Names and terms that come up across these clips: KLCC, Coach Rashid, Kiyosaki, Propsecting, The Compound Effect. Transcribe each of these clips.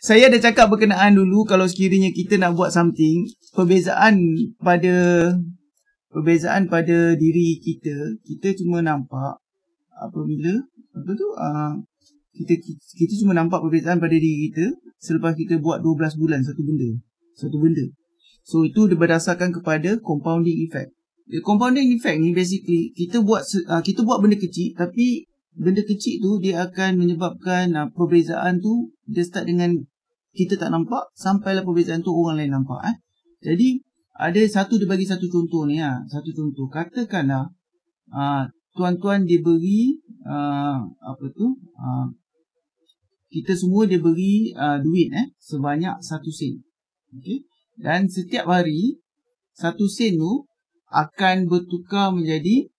Saya dah cakap berkenaan dulu, kalau sekiranya kita nak buat something, perbezaan pada diri kita, kita cuma nampak apabila apa tu, kita cuma nampak perbezaan pada diri kita selepas kita buat 12 bulan satu benda. So itu berdasarkan kepada compounding effect. The compounding effect ni basically kita buat benda kecil, tapi benda kecil tu dia akan menyebabkan perbezaan tu, dia start dengan kita tak nampak sampailah perbezaan tu orang lain nampak. Jadi ada dia bagi satu contoh ni, satu contoh. Katakanlah tuan-tuan dia beri kita semua dia beri duit sebanyak 1 sen. Okey. Dan setiap hari 1 sen tu akan bertukar menjadi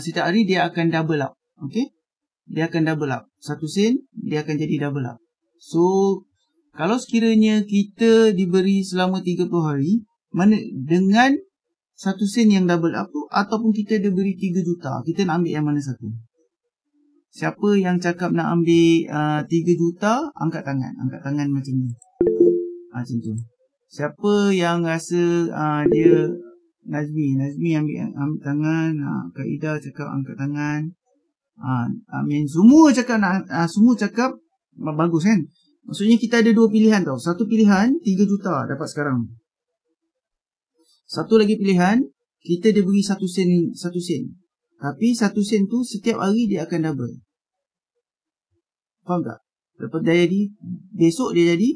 setiap hari dia akan double up. Okey. Dia akan double up. 1 sen dia akan jadi double up. So kalau sekiranya kita diberi selama 30 hari, mana dengan 1 sen yang double up tu, ataupun kita diberi 3 juta, kita nak ambil yang mana satu? Siapa yang cakap nak ambil 3 juta, angkat tangan. Angkat tangan macam ni. Macam tu. Siapa yang rasa dia Nazmi ambil tangan, Kak Ida cakap angkat tangan. Amin. Semua cakap bagus kan? Maksudnya kita ada 2 pilihan tau. Satu pilihan 3 juta dapat sekarang. Satu lagi pilihan kita dia beri 1 sen. Tapi 1 sen tu setiap hari dia akan double. Faham tak? Lepas dia jadi, besok dia jadi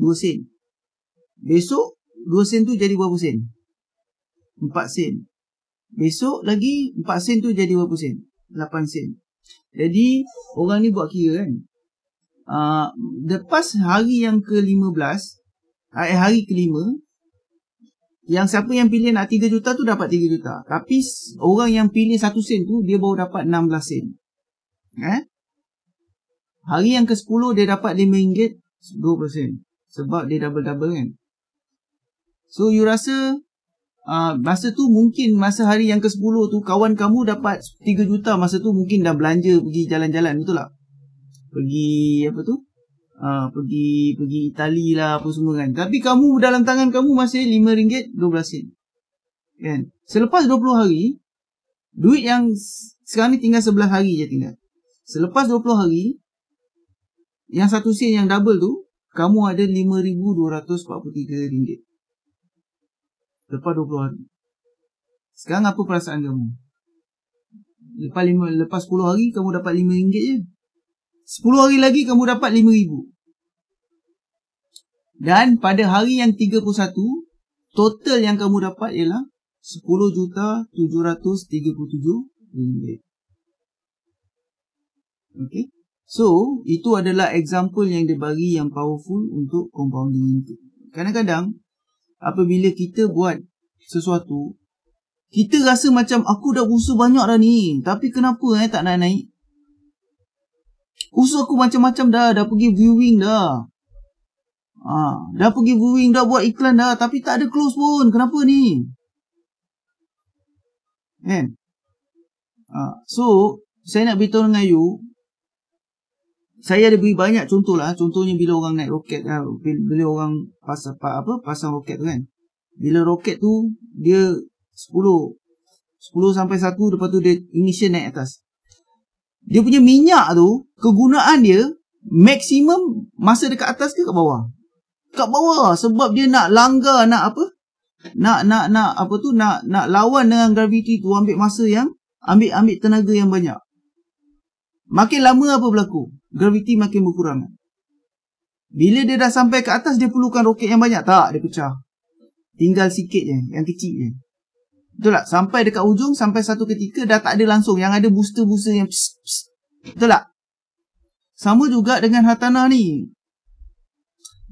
2 sen. Besok 2 sen tu jadi berapa sen? 4 sen. Besok lagi 4 sen tu jadi berapa sen? 8 sen. Jadi orang ni buat kira kan, lepas hari yang ke-15, hari ke-5, yang siapa yang pilih nak 3 juta tu dapat 3 juta. Tapi orang yang pilih 1 sen tu dia baru dapat 16 sen. Hari yang ke-10 dia dapat RM5 20 sen, sebab dia double-double kan. So you rasa masa tu mungkin masa hari yang ke-10 tu kawan kamu dapat 3 juta. Masa tu mungkin dah belanja pergi jalan-jalan, betul tak? Pergi apa tu? Pergi Itali lah apa semua kan. Tapi kamu dalam tangan kamu masih RM5.12 kan. Selepas 20 hari, duit yang sekarang ni tinggal 11 hari je tinggal. Selepas 20 hari, yang 1 sen yang double tu, kamu ada RM5,243. Lepas 20 hari. Sekarang apa perasaan kamu? Lepas 10 hari kamu dapat RM5 je. 10 hari lagi kamu dapat RM5,000. Dan pada hari yang 31, total yang kamu dapat ialah RM10,737. Okey. So, itu adalah example yang dia bagi yang powerful untuk compounding itu. Kadang-kadang apabila kita buat sesuatu, kita rasa macam aku dah usaha banyak dah ni, tapi kenapa tak naik-naik? Usaha aku macam-macam dah pergi viewing dah. Dah pergi viewing, dah buat iklan dah, tapi tak ada close pun. Kenapa ni? Kan? So, saya nak beritahu dengan you, saya ada beri banyak contoh lah. Contohnya bila orang naik roket, bila orang pasang roket tu kan. Bila roket tu dia 10 sampai 1, lepas tu dia ignition naik atas. Dia punya minyak tu, kegunaan dia maksimum masa dekat atas ke kat bawah? Kat bawah, sebab dia nak langgar, nak apa? Nak lawan dengan graviti tu, ambil masa yang ambil tenaga yang banyak. Makin lama apa berlaku? Graviti makin berkurang. Bila dia dah sampai ke atas, dia perlukan roket yang banyak? Tak, dia pecah. Tinggal sikit je, yang kecil je. Betul tak? Sampai dekat ujung, sampai satu ketika dah tak ada langsung. Yang ada booster-booster yang pss, pss. Betul tak? Sama juga dengan hartanah ni.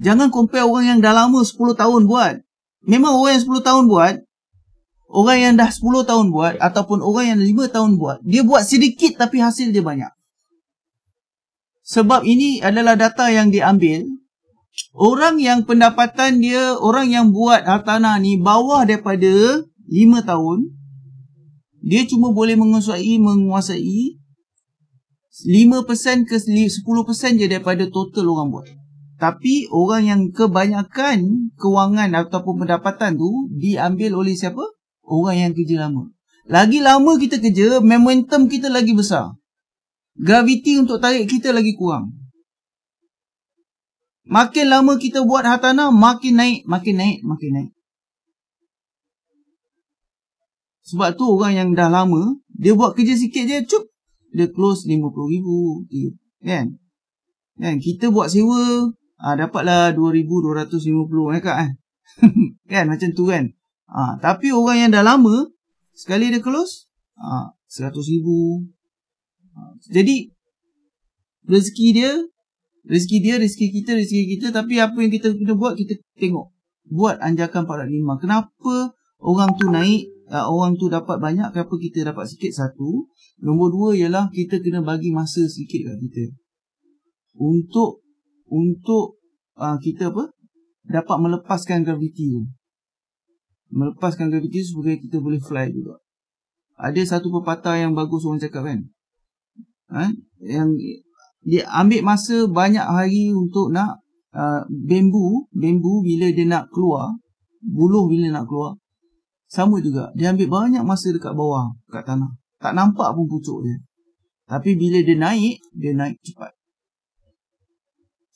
Jangan compare orang yang dah lama 10 tahun buat. Memang orang yang 10 tahun buat, orang yang dah 10 tahun buat, ataupun orang yang 5 tahun buat, dia buat sedikit tapi hasil dia banyak. Sebab ini adalah data yang diambil. Orang yang pendapatan dia, orang yang buat hartanah ni bawah daripada 5 tahun, dia cuma boleh menguasai 5% ke 10% je daripada total orang buat. Tapi orang yang kebanyakan kewangan ataupun pendapatan tu diambil oleh siapa? Orang yang kerja lama. Lagi lama kita kerja, momentum kita lagi besar. Graviti untuk tarik kita lagi kurang. Makin lama kita buat hartanah, makin naik. Sebab tu orang yang dah lama, dia buat kerja sikit je, cup, dia close RM50,000. Kan? Kan? Kita buat sewa, dapatlah 2,250 kan macam tu kan. Tapi orang yang dah lama sekali dia close 100,000. Jadi rezeki kita, tapi apa yang kita kena buat, kita tengok buat anjakan 4.5. Kenapa orang tu naik, orang tu dapat banyak, kenapa kita dapat sikit? Satu. Nombor dua ialah kita kena bagi masa sikit kat kita untuk kita apa? Dapat melepaskan graviti tu. Melepaskan graviti supaya kita boleh fly juga. Ada satu pepatah yang bagus orang cakap kan. Yang dia ambil masa banyak hari untuk nak bambu bila dia nak keluar, buluh bila nak keluar. Sama juga, dia ambil banyak masa dekat bawah, dekat tanah. Tak nampak pun pucuk dia. Tapi bila dia naik cepat.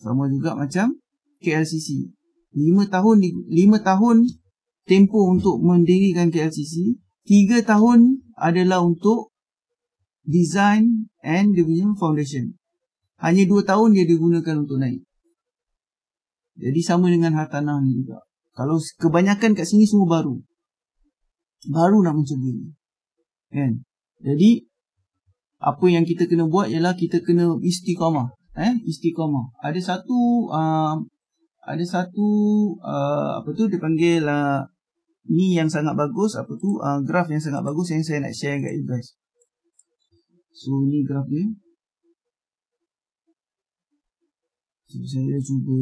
Sama juga macam KLCC. 5 tahun tempoh untuk mendirikan KLCC. 3 tahun adalah untuk design and dia punya foundation. Hanya 2 tahun dia digunakan untuk naik. Jadi sama dengan hartanah ni juga. Kalau kebanyakan kat sini semua baru. Baru nak mencuba. Kan? Jadi apa yang kita kena buat ialah kita kena istiqamah. Istiqamah. Ada satu apa tu dia panggil ni yang sangat bagus, apa tu graf yang sangat bagus yang saya nak share kat you guys. So ni graf dia. So, saya cuba.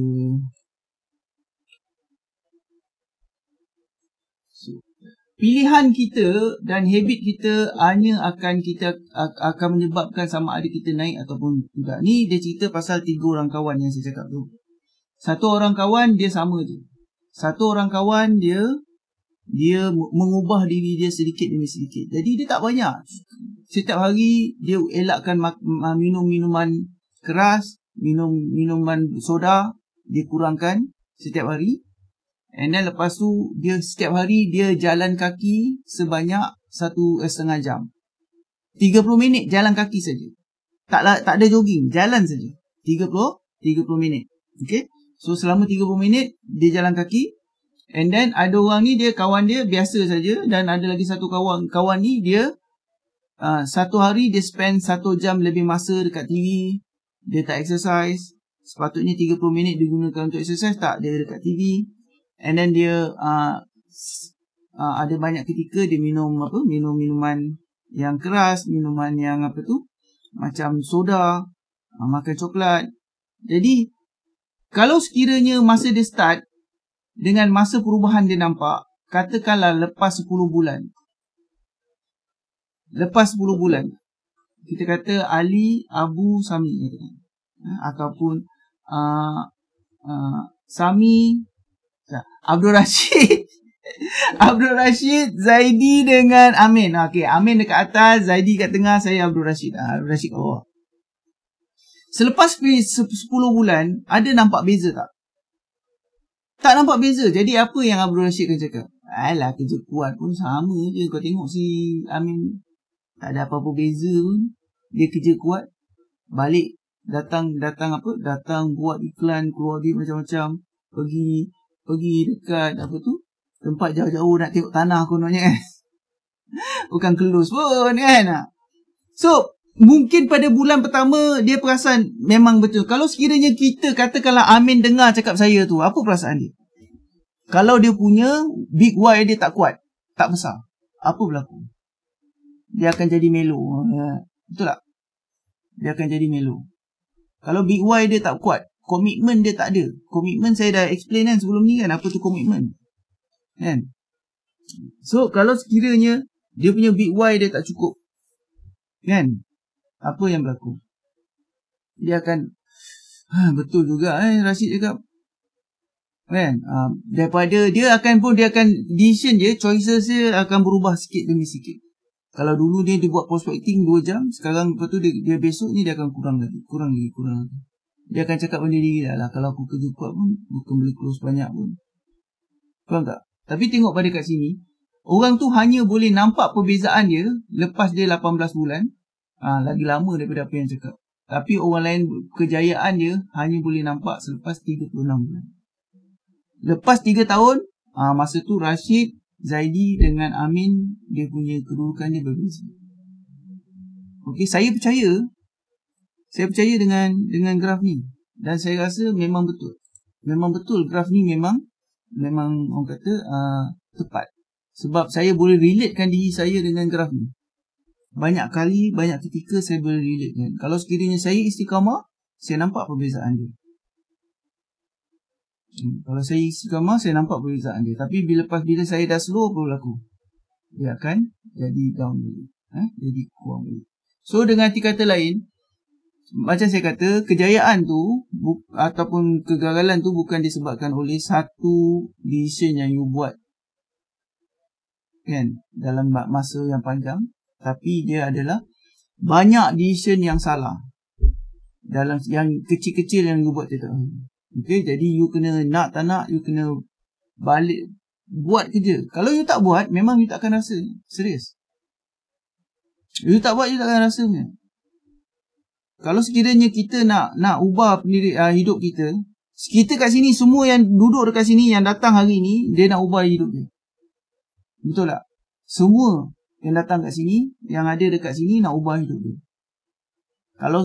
So, pilihan kita dan habit kita hanya akan menyebabkan sama ada kita naik ataupun tidak. Ni dia cerita pasal 3 orang kawan yang saya cakap tu. Satu orang kawan dia sama je. Satu orang kawan dia mengubah diri dia sedikit demi sedikit. Jadi dia tak banyak. Setiap hari dia elakkan minum minuman keras, minum minuman soda, dia kurangkan setiap hari. And then lepas tu dia setiap hari dia jalan kaki sebanyak 1.5 jam. 30 minit jalan kaki saja. Tak ada jogging, jalan saja. 30 minit. Okey. So selama 30 minit dia jalan kaki. And then ada orang ni dia kawan dia biasa saja, dan ada lagi satu kawan ni dia satu hari dia spend 1 jam lebih masa dekat TV. Dia tak exercise. Sepatutnya 30 minit digunakan untuk exercise, tak, dia dekat TV. And then dia ada banyak ketika dia minum minuman yang keras, minuman yang apa tu macam soda, makan coklat. Jadi kalau sekiranya masa dia start dengan masa perubahan dia nampak, katakanlah lepas 10 bulan. Lepas 10 bulan. Kita kata Ali Abu Sami ataupun Sami Abdul Rashid Abdul Rashid, Zaidi dengan Amin. Okey, Amin dekat atas, Zaidi kat tengah, saya Abdul Rashid. Abdul Rashid kat bawah. Selepas 10 bulan, ada nampak beza tak? Tak nampak beza. Jadi apa yang Abdul Rashid akan cakap? Alah, kerja kuat pun sama je. Kau tengok si Amin, tak ada apa-apa beza pun. Dia kerja kuat, balik datang buat iklan, keluar duit macam-macam, pergi dekat apa tu tempat jauh-jauh nak tengok tanah kononnya kan. Bukan kelus pun kan. So mungkin pada bulan pertama dia perasan memang betul. Kalau sekiranya kita katakanlah Amin dengar cakap saya tu, apa perasaan dia? Kalau dia punya big why dia tak kuat, tak besar, apa berlaku? Dia akan jadi melo. Betul tak? Dia akan jadi melo. Kalau big why dia tak kuat, komitmen dia tak ada. Komitmen saya dah explain kan sebelum ni kan, apa tu komitmen. Kan? So kalau sekiranya dia punya big why dia tak cukup, kan? Apa yang berlaku? Dia akan Betul juga Rashid cakap kan, daripada dia akan pun dia akan decision dia, choices dia akan berubah sikit demi sikit. Kalau dulu dia buat prospecting 2 jam, sekarang lepas tu dia besok ni dia akan kurang lagi. Dia akan cakap benda diri dah lah, kalau aku kerja kuat pun bukan boleh close banyak pun. Faham tak? Tapi tengok pada kat sini, orang tu hanya boleh nampak perbezaan dia lepas dia 18 bulan. Lagi lama daripada apa yang cakap. Tapi orang lain kejayaan dia hanya boleh nampak selepas 36 bulan. Lepas 3 tahun, masa tu Rashid, Zaidi dengan Amin, dia punya kedudukan dia berbeza. Okey, saya percaya dengan graf ni. Dan saya rasa memang betul. Memang betul, graf ni memang orang kata tepat. Sebab saya boleh relatekan diri saya dengan graf ni. Banyak kali, banyak ketika saya boleh relatekan. Kalau sekiranya saya istiqamah, saya nampak perbezaan dia. Kalau saya istiqamah, saya nampak perbezaan dia. Tapi bila saya dah slow berlaku, dia akan jadi down dulu, jadi kurang dulu. So dengan arti kata lain, macam saya kata, kejayaan tu ataupun kegagalan tu bukan disebabkan oleh satu decision yang you buat kan dalam masa yang panjang, tapi dia adalah banyak decision yang salah dalam yang kecil-kecil yang you buat tu. Okay, jadi you kena nak tak nak, you kena balik buat kerja. Kalau you tak buat, memang you tak akan rasa. Serius. You tak buat, you tak akan rasa punya. Kalau sekiranya kita nak ubah hidup kita, kita kat sini, semua yang duduk dekat sini, yang datang hari ni, dia nak ubah hidup dia. Betul tak? Semua yang datang kat sini, yang ada dekat sini, nak ubah hidup dia.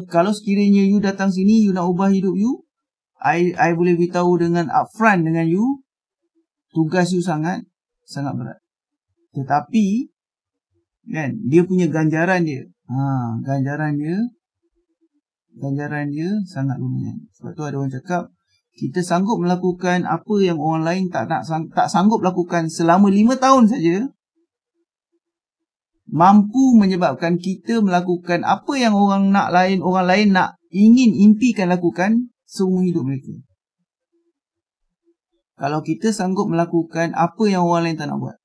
Kalau sekiranya you datang sini, you nak ubah hidup you, I boleh beritahu dengan upfront dengan you, tugas you sangat berat. Tetapi kan, dia punya ganjaran dia, ganjaran dia sangat lumayan. Sebab tu ada orang cakap, kita sanggup melakukan apa yang orang lain tak sanggup lakukan selama 5 tahun saja, mampu menyebabkan kita melakukan apa yang orang lain nak ingin impikan lakukan seumur hidup mereka. Kalau kita sanggup melakukan apa yang orang lain tak nak buat.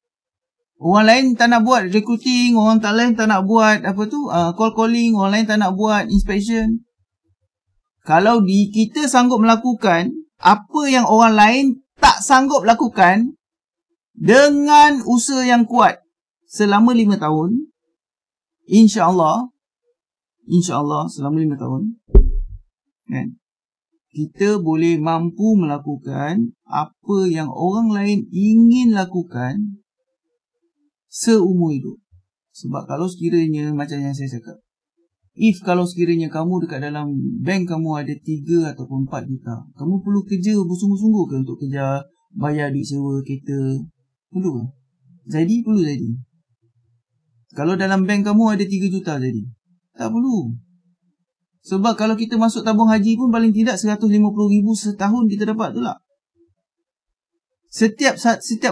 Orang lain tak nak buat recruiting, orang lain tak nak buat apa tu, call calling, orang lain tak nak buat inspection. Kalau kita sanggup melakukan apa yang orang lain tak sanggup lakukan dengan usaha yang kuat selama 5 tahun, insya-Allah selama 5 tahun kan, kita boleh mampu melakukan apa yang orang lain ingin lakukan seumur hidup. Sebab kalau sekiranya, macam yang saya cakap, kalau sekiranya kamu dekat dalam bank kamu ada 3 ataupun 4 juta, kamu perlu kerja bersungguh-sungguh ke untuk kerja bayar duit sewa kereta? Perlu ke? Jadi, perlu jadi. Kalau dalam bank kamu ada 3 juta jadi? Tak perlu. Sebab kalau kita masuk tabung haji pun paling tidak 150,000 setahun kita dapat tu lah. Setiap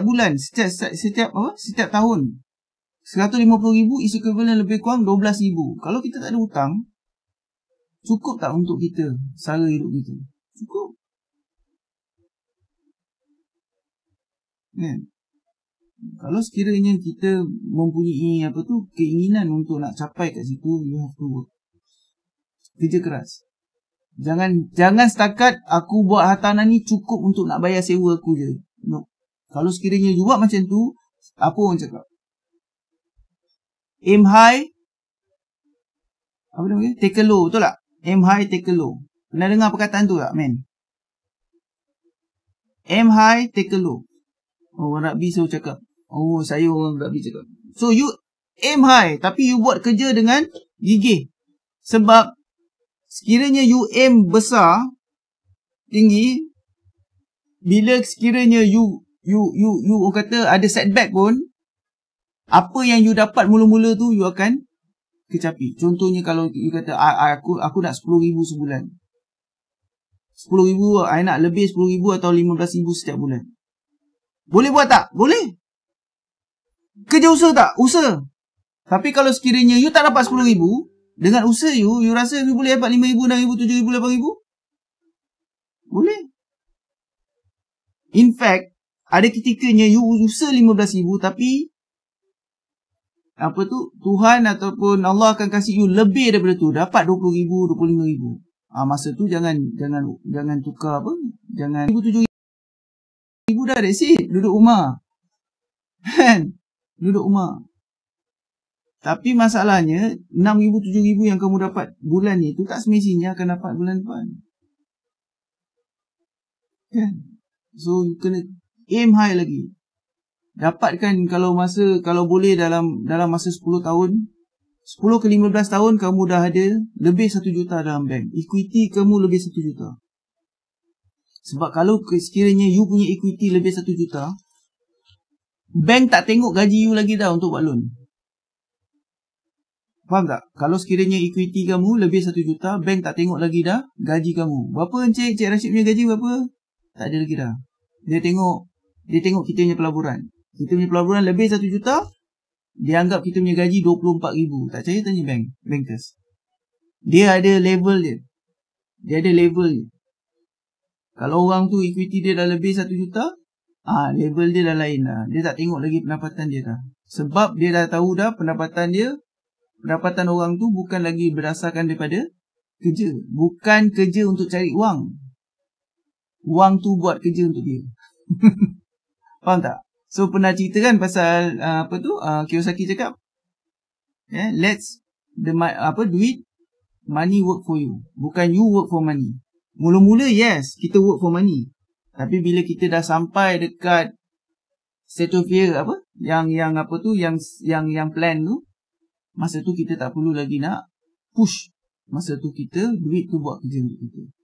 bulan, setiap tahun, 150,000 is equivalent lebih kurang 12,000. Kalau kita tak ada hutang, cukup tak untuk kita sara hidup kita? Cukup. Kan? Kalau sekiranya kita mempunyai keinginan untuk nak capai kat situ, you have to work. Kerja keras. Jangan setakat aku buat hartanah ni cukup untuk nak bayar sewa aku je. No. Kalau sekiranya you buat macam tu, apa orang cakap? Aim high, apa namanya? Take a low, betul tak? Aim high, take a low. Pernah dengar perkataan tu tak, man? Aim high, take a low. Orang Rugby selalu cakap. Oh, saya orang Rugby cakap. So, you aim high, tapi you buat kerja dengan gigih. Sebab sekiranya you aim besar, tinggi, bila sekiranya you kata ada setback pun, apa yang you dapat mula-mula tu you akan kecapi. Contohnya kalau you kata aku nak 10,000 sebulan. 10,000, I nak lebih 10,000 atau 15,000 setiap bulan. Boleh buat tak? Boleh. Kerja usaha tak? Usaha. Tapi kalau sekiranya you tak dapat 10,000, dengan usaha you rasa you boleh dapat 5,000, 6,000, 7,000, 8,000? Boleh. In fact, ada ketikanya you usaha 15,000 tapi apa tu, Tuhan ataupun Allah akan kasih you lebih daripada tu, dapat 20,000, 25,000. Masa tu jangan tukar apa? Jangan 7,000 dah, that's it. Duduk rumah. Kan? Duduk rumah. Tapi masalahnya 6,000, 7,000 yang kamu dapat bulan ni tu tak semestinya akan dapat bulan depan. Kan? So you kena aim high lagi. Dapatkan kalau boleh dalam masa 10 tahun, 10 ke 15 tahun kamu dah ada lebih 1 juta dalam bank. Equity kamu lebih 1 juta. Sebab kalau sekiranya you punya equity lebih 1 juta, bank tak tengok gaji you lagi dah untuk buat loan. Faham tak? Kalau sekiranya equity kamu lebih 1 juta, bank tak tengok lagi dah gaji kamu. Berapa Encik Rashid punya gaji berapa? Tak ada lagi dah. Dia tengok kita punya pelaburan. Kita punya pelaburan lebih 1 juta, dia anggap kita punya gaji 24,000. Tak percaya tanya bankers. Dia ada level dia. Dia ada level dia. Kalau orang tu equity dia dah lebih 1 juta, level dia dah lain dah. Dia tak tengok lagi pendapatan dia dah. Sebab dia dah tahu dah pendapatan orang tu bukan lagi berdasarkan daripada kerja. Bukan kerja untuk cari wang. Wang tu buat kerja untuk dia. Faham tak? So pernah cerita kan pasal Kiyosaki cakap, duit money work for you, bukan you work for money. Mula-mula yes, kita work for money, tapi bila kita dah sampai dekat stratosphere yang plan tu, masa tu kita tak perlu lagi nak push. Masa tu duit tu buat kerja untuk kita.